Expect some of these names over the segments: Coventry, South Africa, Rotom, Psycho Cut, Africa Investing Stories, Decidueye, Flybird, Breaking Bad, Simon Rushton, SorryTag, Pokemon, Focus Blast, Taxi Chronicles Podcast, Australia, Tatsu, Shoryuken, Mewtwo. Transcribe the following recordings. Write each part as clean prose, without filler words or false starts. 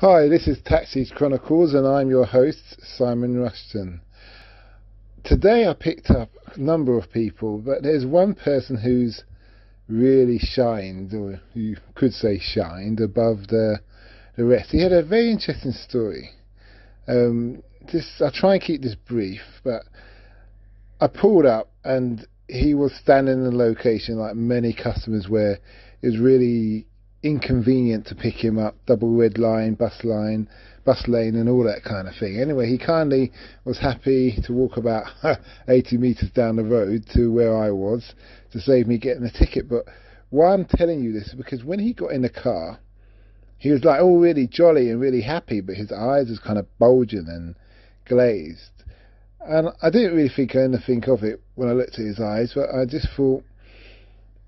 Hi, this is Taxi Chronicles and I'm your host, Simon Rushton. Today I picked up a number of people, but there's one person who's really shined, or you could say shined, above the rest. He had a very interesting story. I'll try and keep this brief, but I pulled up and he was standing in a location like many customers where it was really inconvenient to pick him up, double red line, bus lane and all that kind of thing. Anyway, he kindly was happy to walk about 80 metres down the road to where I was to save me getting a ticket. But why I'm telling you this is because when he got in the car, he was like all really jolly and really happy, but his eyes was kind of bulging and glazed. And I didn't really think anything of it when I looked at his eyes, but I just thought,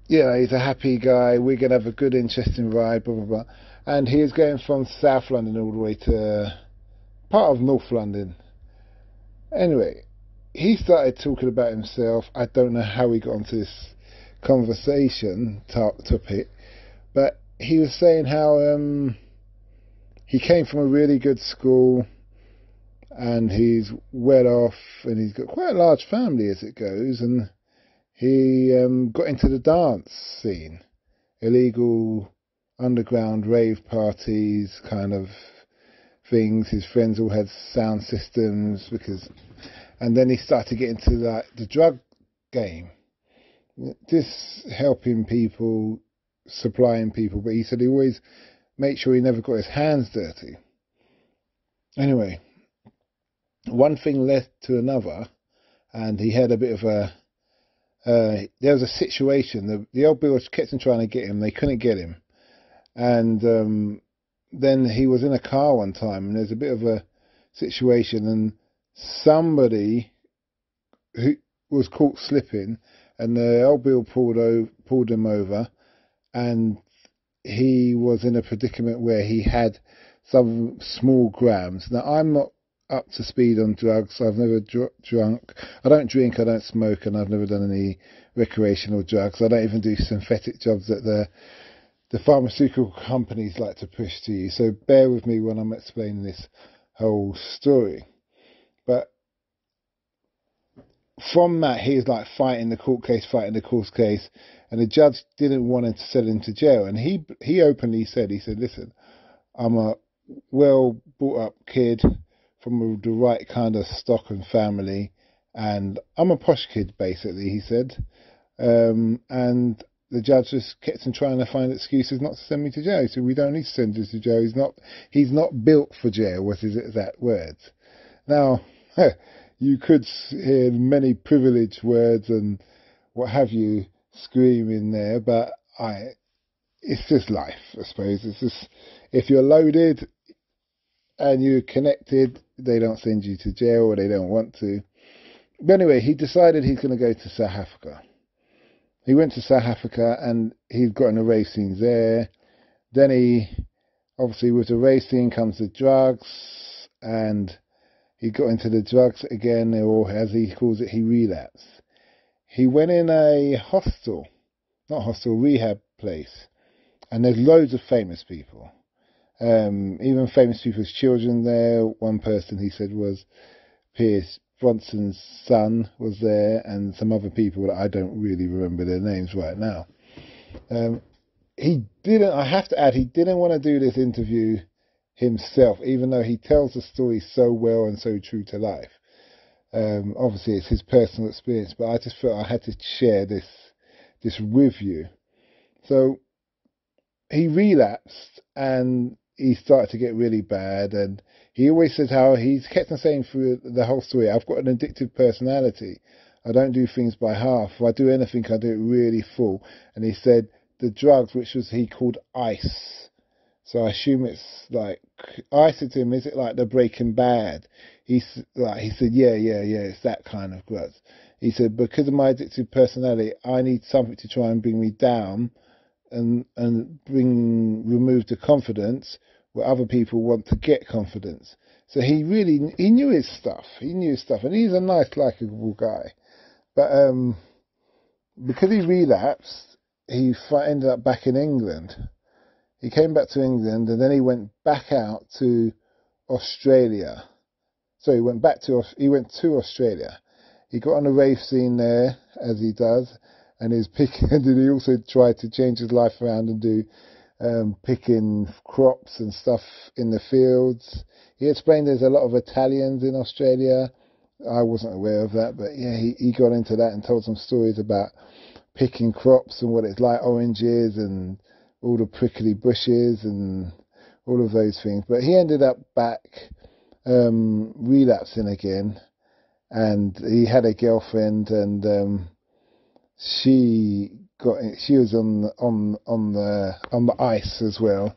yeah, he's a happy guy, we're going to have a good, interesting ride, blah, blah, blah. And he was going from South London all the way to part of North London. Anyway, he started talking about himself. I don't know how he got onto this conversation topic, but he was saying how he came from a really good school and he's well off and he's got quite a large family as it goes, and he got into the dance scene, illegal underground rave parties kind of things. His friends all had sound systems and then he started to get into like the drug game, just helping people, supplying people. But he said he always made sure he never got his hands dirty. Anyway, one thing led to another, and he had a bit of a there was a situation. The old boys kept on trying to get him. They couldn't get him. And then he was in a car one time, and there's a bit of a situation, and somebody who was caught slipping, and the old boy pulled him over, and he was in a predicament where he had some small grams. Now, I'm not up to speed on drugs. I've never drunk, I don't drink, I don't smoke, and I've never done any recreational drugs. I don't even do synthetic jobs that the pharmaceutical companies like to push to you, so bear with me when I'm explaining this whole story. But from that, he was like fighting the court case, and the judge didn't want him to send him to jail. And he openly said, he said, listen, I'm a well brought up kid from the right kind of stock and family, and I'm a posh kid, basically, he said. And the judge just kept on trying to find excuses not to send me to jail. So we don't need to send you to jail. He's not built for jail, was his exact words. Now, you could hear many privileged words and what have you scream in there, but it's just life, I suppose. It's just, if you're loaded and you're connected, they don't send you to jail, or they don't want to. But anyway, he decided he's going to go to South Africa. He went to South Africa and he's got in the rave scene there. Then he, obviously with the rave scene comes the drugs, and he got into the drugs again, or as he calls it, he relapsed. He went in a rehab place, and there's loads of famous people. Even famous people's children there. One person, he said, was Pierce Bronson's son was there, and some other people that I don't really remember their names right now. I have to add, he didn't want to do this interview himself, even though he tells the story so well and so true to life. Obviously it's his personal experience, but I just felt I had to share this with you. So he relapsed, and he started to get really bad, and he always says how he's kept on saying through the whole story, I've got an addictive personality, I don't do things by half, if I do anything I do it really full. And he said the drugs, which was he called ice, so I assume it's like ice to him, is it like the Breaking Bad? He said yeah, it's that kind of grudge. He said, because of my addictive personality, I need something to try and bring me down and remove the confidence where other people want to get confidence. So he knew his stuff. He knew his stuff, and he's a nice, likable guy. But because he relapsed, he ended up back in England. He came back to England, and then he went back out to Australia. So he went to Australia. He got on a rave scene there, as he does, and his picking. And he also tried to change his life around and do picking crops and stuff in the fields. He explained there's a lot of Italians in Australia. I wasn't aware of that, but yeah, he got into that and told some stories about picking crops and what it's like, oranges and all the prickly bushes and all of those things. But he ended up back relapsing again, and he had a girlfriend, and she was on the ice as well,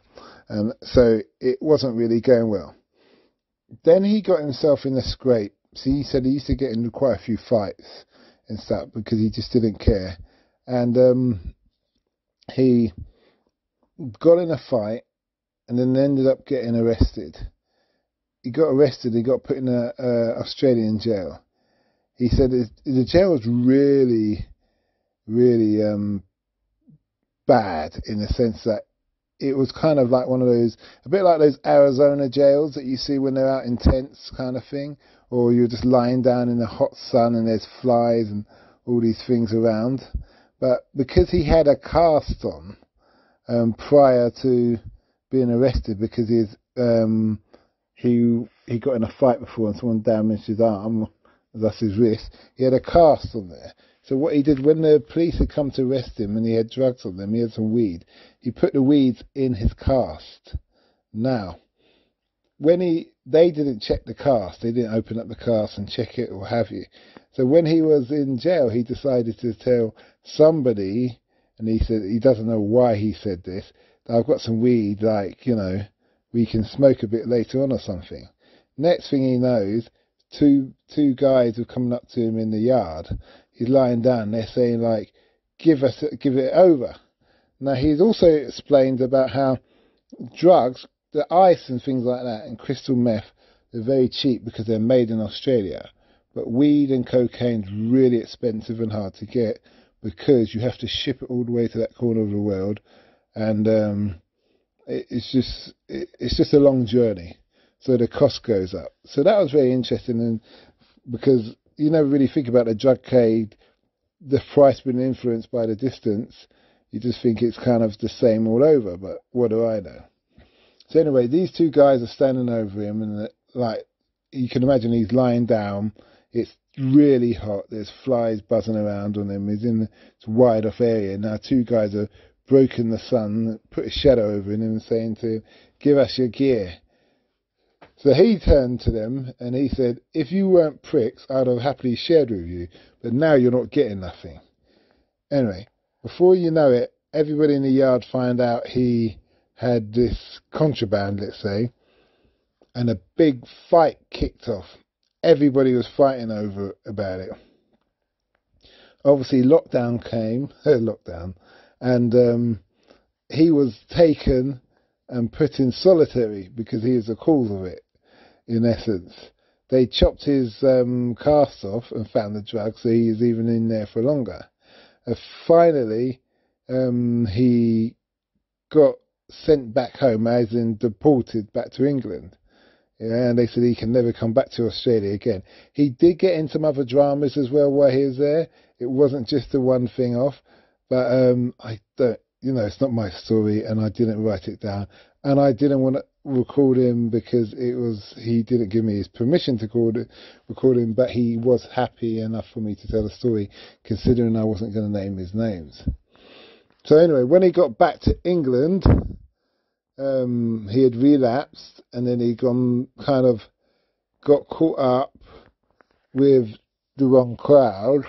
and so it wasn't really going well. Then he got himself in a scrape. See, he said he used to get into quite a few fights and stuff because he just didn't care, and he got in a fight and then ended up getting arrested. He got arrested, he got put in an Australian jail. He said the jail was really, really bad, in the sense that it was kind of like one of those, a bit like those Arizona jails that you see when they're out in tents kind of thing, or you're just lying down in the hot sun and there's flies and all these things around. But because he had a cast on prior to being arrested, because he got in a fight before and someone damaged his arm, thus his wrist, he had a cast on there. So what he did, when the police had come to arrest him and he had drugs on them, he had some weed, he put the weeds in his cast. Now, when they didn't check the cast, they didn't open up the cast and check it or have you. So when he was in jail, he decided to tell somebody, and he said, he doesn't know why he said this, that I've got some weed, like, you know, we can smoke a bit later on or something. Next thing he knows, two guys were coming up to him in the yard. He's lying down. They're saying, like, give it over. Now, he's also explained about how drugs, the ice and things like that, and crystal meth, they're very cheap because they're made in Australia. But weed and cocaine's really expensive and hard to get because you have to ship it all the way to that corner of the world, and it's just a long journey, so the cost goes up. So that was very interesting, and because you never really think about the drug trade, the price being influenced by the distance. You just think it's kind of the same all over, but what do I know? So anyway, these two guys are standing over him, and like you can imagine, he's lying down. It's really hot. There's flies buzzing around on him. He's in this wide off area. Now two guys are broken the sun, put a shadow over him and saying to him, give us your gear. So he turned to them and he said, if you weren't pricks, I'd have happily shared with you, but now you're not getting nothing. Anyway, before you know it, everybody in the yard find out he had this contraband, let's say, and a big fight kicked off. Everybody was fighting over about it. Obviously lockdown came, and he was taken and put in solitary because he is the cause of it, in essence. They chopped his cast off and found the drugs, so he is even in there for longer. Finally, he got sent back home, as in deported back to England. Yeah, and they said he can never come back to Australia again. He did get in some other dramas as well while he was there. It wasn't just the one thing off. But I don't, you know, it's not my story, and I didn't write it down, and I didn't want to record him because it was, he didn't give me his permission to record him, but he was happy enough for me to tell the story, considering I wasn't going to name his names. So anyway, when he got back to England, he had relapsed, and then he got caught up with the wrong crowd,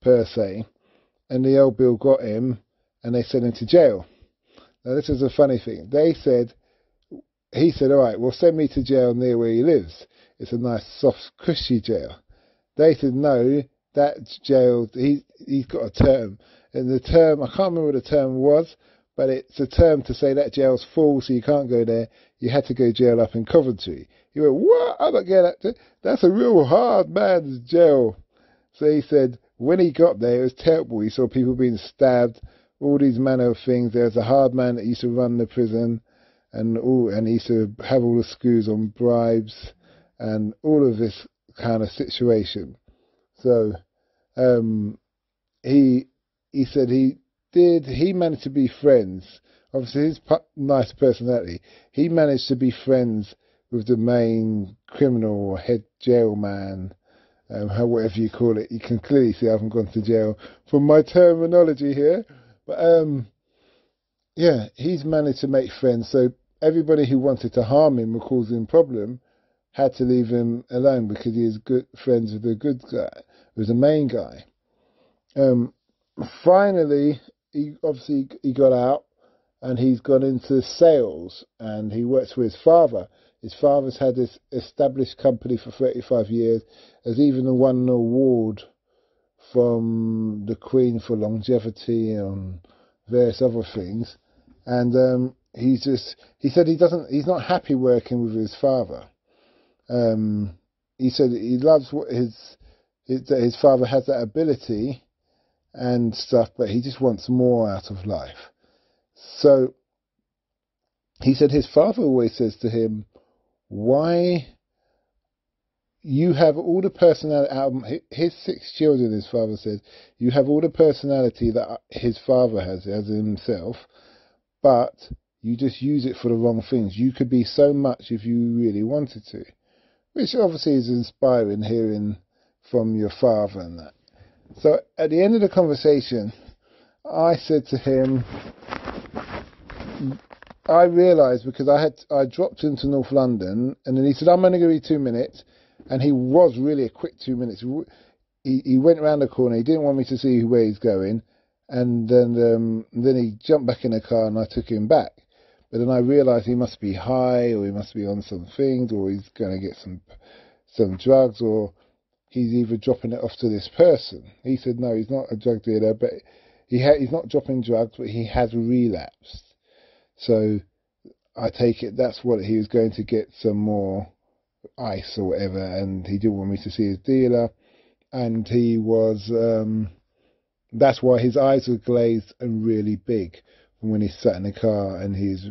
per se. And the old bill got him, and they sent him to jail. Now, this is a funny thing. He said, all right, well, send me to jail near where he lives. It's a nice, soft, cushy jail. They said, no, that jail, he's got a term. And the term, I can't remember what the term was, but it's a term to say that jail's full, so you can't go there. You had to go jail up in Coventry. He went, what? I'm not getting that. That's a real hard man's jail. So he said, when he got there, it was terrible. He saw people being stabbed all these manner of things. There's a hard man that used to run the prison and used to have all the screws on bribes and all of this kind of situation. So he said he managed to be friends. Obviously, his nice personality, he managed to be friends with the main criminal or head jail man, whatever you call it. You can clearly see I haven't gone to jail from my terminology here. But, yeah, he's managed to make friends. So everybody who wanted to harm him or cause him problem had to leave him alone because he is good friends with the good guy, with the main guy. Finally, he got out. And he's gone into sales, and he works for his father. His father's had this established company for 35 years, has even won an award from the Queen for longevity and various other things. And he said he's not happy working with his father. He said he loves what his father has that ability and stuff, but he just wants more out of life. So he said his father always says to him, why you have all the personality out of his 6 children, his father says, you have all the personality that his father has as himself, but you just use it for the wrong things. You could be so much if you really wanted to, which obviously is inspiring hearing from your father and that. So at the end of the conversation, I said to him, I realised because I dropped into North London, and then he said, I'm only going to be 2 minutes, and he was really a quick 2 minutes. He went round the corner. He didn't want me to see where he's going, and then he jumped back in the car, and I took him back. But then I realised he must be high, or he must be on some things, or he's going to get some drugs, or he's either dropping it off to this person. He said no, he's not a drug dealer, but he's not dropping drugs, but he has relapsed. So I take it that's what he was going to get, some more ice or whatever, and he didn't want me to see his dealer, and he was that's why his eyes were glazed and really big when he sat in the car. And he's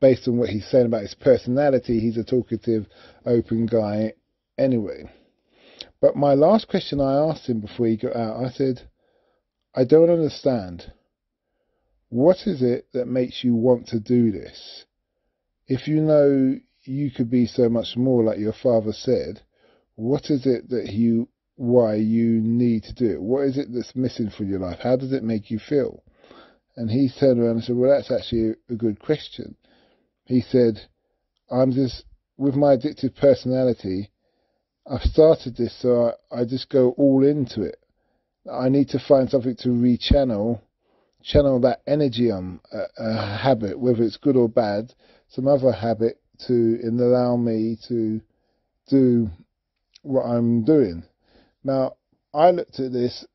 based on what he's saying about his personality, he's a talkative, open guy anyway. But my last question I asked him before he got out, I said, I don't understand. What is it that makes you want to do this? If you know you could be so much more, like your father said, what is it that why you need to do it? What is it that's missing from your life? How does it make you feel? And he turned around and said, well, that's actually a good question. He said, I'm just, with my addictive personality, I've started this, so I just go all into it. I need to find something to channel that energy on, a habit, whether it's good or bad, some other habit to allow me to do what I'm doing. Now, I looked at this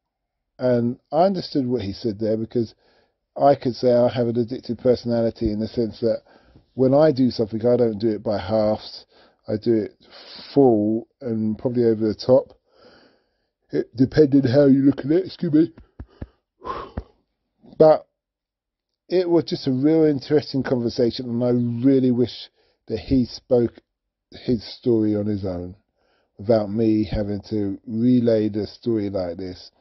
and I understood what he said there, because I could say I have an addictive personality in the sense that when I do something, I don't do it by halves. I do it full and probably over the top. It depended how you look at it, excuse me. But it was just a real interesting conversation, and I really wish that he spoke his story on his own without me having to relay the story like this.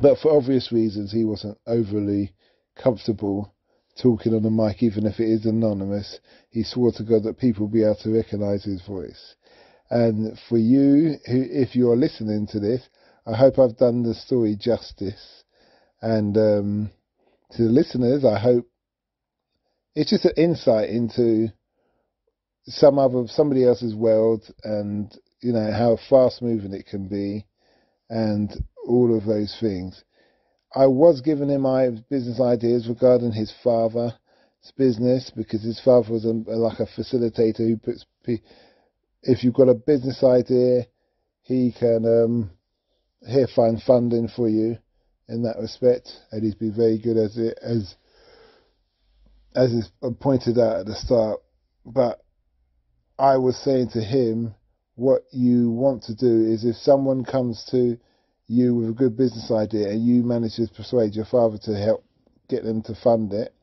But for obvious reasons, he wasn't overly comfortable talking on the mic, even if it is anonymous. He swore to God that people will be able to recognise his voice. And for you, if you're listening to this, I hope I've done the story justice. And to the listeners, I hope it's just an insight into somebody else's world, and you know how fast moving it can be, and all of those things. I was giving him my business ideas regarding his father's business, because his father was like a facilitator who puts. If you've got a business idea, he can find funding for you in that respect, and he's been very good as is pointed out at the start. But I was saying to him, what you want to do is, if someone comes to you with a good business idea and you manage to persuade your father to help get them to fund it,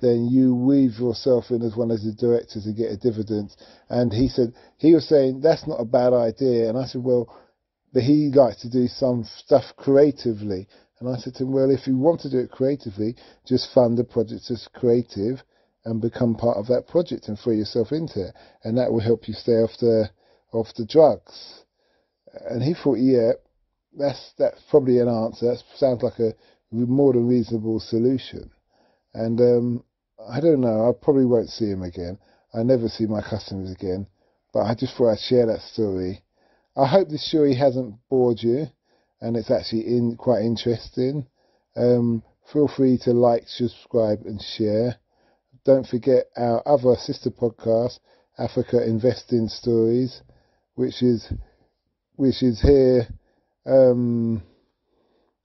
then you weave yourself in as one of the directors and get a dividend. And he said, he was saying, that's not a bad idea. And I said, well, but he likes to do some stuff creatively. And I said to him, well, if you want to do it creatively, just fund a project that's creative and become part of that project and throw yourself into it. And that will help you stay off the drugs. And he thought, yeah, that's probably an answer. That sounds like a more than reasonable solution. And I don't know, I probably won't see him again. I never see my customers again. But I just thought I'd share that story. I hope this story hasn't bored you and it's actually quite interesting. Feel free to like, subscribe and share. Don't forget our other sister podcast, Africa Investing Stories, which is here,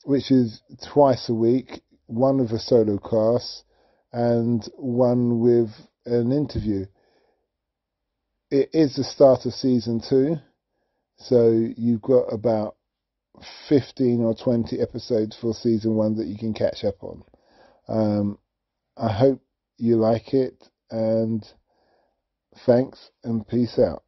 which is twice a week, one with a solo cast and one with an interview. It is the start of season 2, so you've got about 15 or 20 episodes for season 1 that you can catch up on. I hope you like it, and thanks and peace out.